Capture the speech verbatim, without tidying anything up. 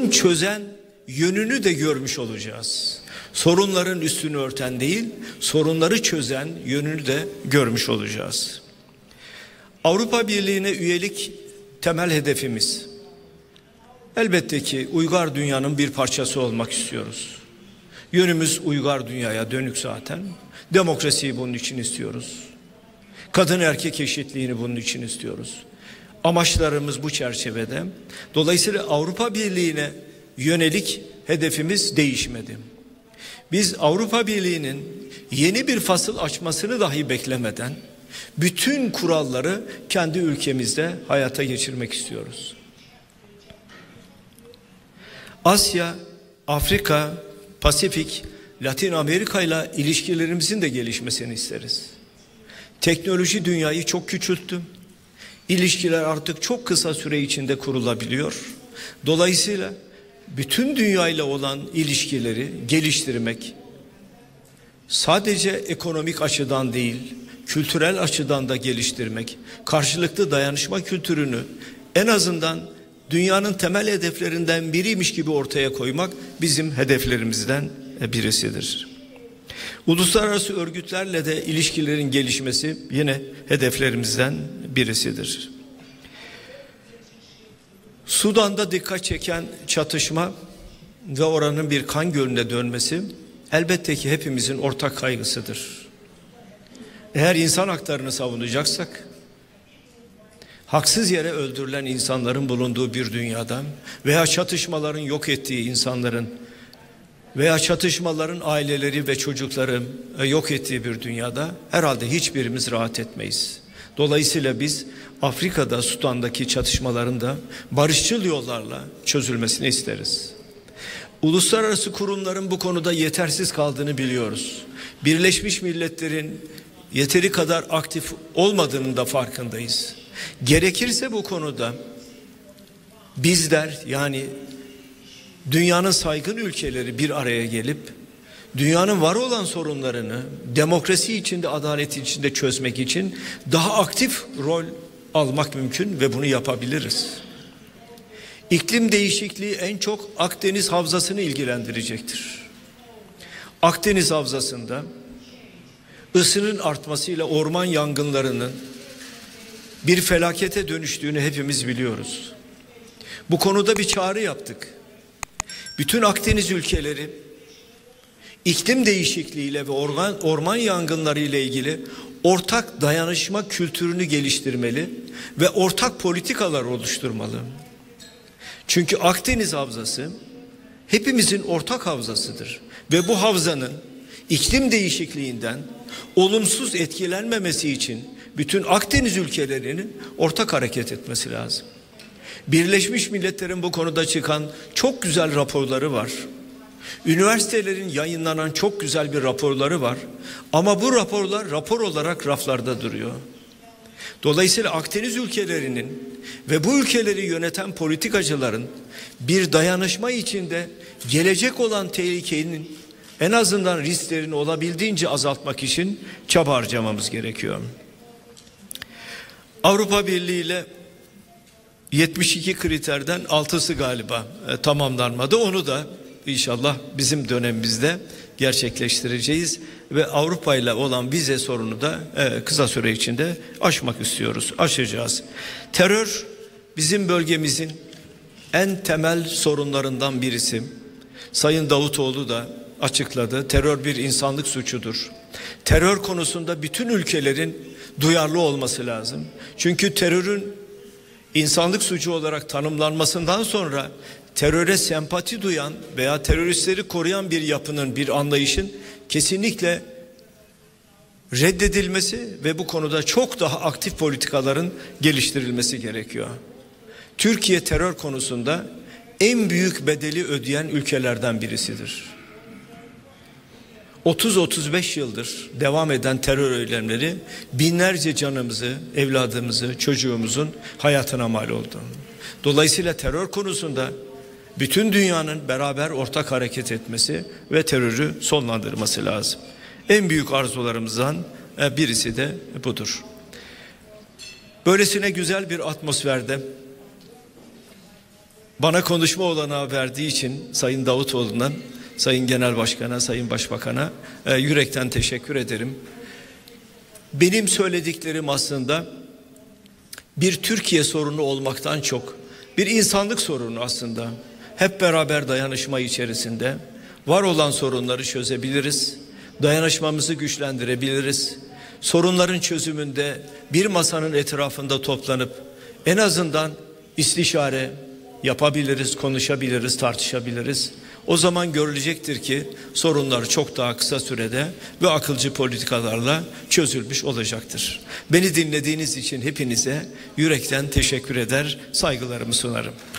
sorun çözen yönünü de görmüş olacağız. Sorunların üstünü örten değil, sorunları çözen yönünü de görmüş olacağız. Avrupa Birliği'ne üyelik temel hedefimiz. Elbette ki uygar dünyanın bir parçası olmak istiyoruz. Yönümüz uygar dünyaya dönük zaten. Demokrasiyi bunun için istiyoruz. Kadın erkek eşitliğini bunun için istiyoruz. Amaçlarımız bu çerçevede. Dolayısıyla Avrupa Birliği'ne yönelik hedefimiz değişmedi. Biz Avrupa Birliği'nin yeni bir fasıl açmasını dahi beklemeden bütün kuralları kendi ülkemizde hayata geçirmek istiyoruz. Asya, Afrika, Pasifik, Latin Amerika ile ilişkilerimizin de gelişmesini isteriz. Teknoloji dünyayı çok küçülttü. İlişkiler artık çok kısa süre içinde kurulabiliyor. Dolayısıyla bütün dünyayla olan ilişkileri geliştirmek sadece ekonomik açıdan değil, kültürel açıdan da geliştirmek, karşılıklı dayanışma kültürünü en azından dünyanın temel hedeflerinden biriymiş gibi ortaya koymak bizim hedeflerimizden birisidir. Uluslararası örgütlerle de ilişkilerin gelişmesi yine hedeflerimizden birisidir. Sudan'da dikkat çeken çatışma ve oranın bir kan gölüne dönmesi elbette ki hepimizin ortak kaygısıdır. Eğer insan haklarını savunacaksak, haksız yere öldürülen insanların bulunduğu bir dünyada veya çatışmaların yok ettiği insanların veya çatışmaların aileleri ve çocukları yok ettiği bir dünyada herhalde hiçbirimiz rahat etmeyiz. Dolayısıyla biz Afrika'da, Sudan'daki çatışmaların da barışçıl yollarla çözülmesini isteriz. Uluslararası kurumların bu konuda yetersiz kaldığını biliyoruz. Birleşmiş Milletler'in yeteri kadar aktif olmadığının da farkındayız. Gerekirse bu konuda bizler, yani dünyanın saygın ülkeleri bir araya gelip dünyanın var olan sorunlarını demokrasi içinde, adalet içinde çözmek için daha aktif rol almak mümkün ve bunu yapabiliriz. İklim değişikliği en çok Akdeniz Havzası'nı ilgilendirecektir. Akdeniz Havzası'nda ısının artmasıyla orman yangınlarının bir felakete dönüştüğünü hepimiz biliyoruz. Bu konuda bir çağrı yaptık. Bütün Akdeniz ülkeleri iklim değişikliğiyle ve orman, orman yangınları ile ilgili ortak dayanışma kültürünü geliştirmeli ve ortak politikalar oluşturmalı. Çünkü Akdeniz Havzası hepimizin ortak havzasıdır ve bu havzanın iklim değişikliğinden olumsuz etkilenmemesi için bütün Akdeniz ülkelerinin ortak hareket etmesi lazım. Birleşmiş Milletler'in bu konuda çıkan çok güzel raporları var. Üniversitelerin yayınlanan çok güzel bir raporları var. Ama bu raporlar rapor olarak raflarda duruyor. Dolayısıyla Akdeniz ülkelerinin ve bu ülkeleri yöneten politikacıların bir dayanışma içinde gelecek olan tehlikenin en azından risklerini olabildiğince azaltmak için çaba harcamamız gerekiyor. Avrupa Birliği ile yetmiş iki kriterden altısı galiba tamamlanmadı. Onu da inşallah bizim dönemimizde gerçekleştireceğiz ve Avrupa ile olan vize sorunu da kısa süre içinde aşmak istiyoruz, aşacağız. Terör bizim bölgemizin en temel sorunlarından birisi. Sayın Davutoğlu da açıkladı. Terör bir insanlık suçudur. Terör konusunda bütün ülkelerin duyarlı olması lazım. Çünkü terörün insanlık suçu olarak tanımlanmasından sonra teröre sempati duyan veya teröristleri koruyan bir yapının, bir anlayışın kesinlikle reddedilmesi ve bu konuda çok daha aktif politikaların geliştirilmesi gerekiyor. Türkiye terör konusunda en büyük bedeli ödeyen ülkelerden birisidir. otuz otuz beş yıldır devam eden terör eylemleri binlerce canımızı, evladımızı, çocuğumuzun hayatına mal oldu. Dolayısıyla terör konusunda bütün dünyanın beraber ortak hareket etmesi ve terörü sonlandırması lazım. En büyük arzularımızdan birisi de budur. Böylesine güzel bir atmosferde Bana konuşma olanağı verdiği için Sayın Davutoğlu'ndan, Sayın Genel Başkan'a, Sayın Başbakan'a e, yürekten teşekkür ederim. Benim söylediklerim aslında bir Türkiye sorunu olmaktan çok bir insanlık sorunu aslında. Hep beraber dayanışma içerisinde var olan sorunları çözebiliriz. Dayanışmamızı güçlendirebiliriz. Sorunların çözümünde bir masanın etrafında toplanıp en azından istişare yapabiliriz, konuşabiliriz, tartışabiliriz. O zaman görülecektir ki sorunlar çok daha kısa sürede ve akılcı politikalarla çözülmüş olacaktır. Beni dinlediğiniz için hepinize yürekten teşekkür eder, saygılarımı sunarım.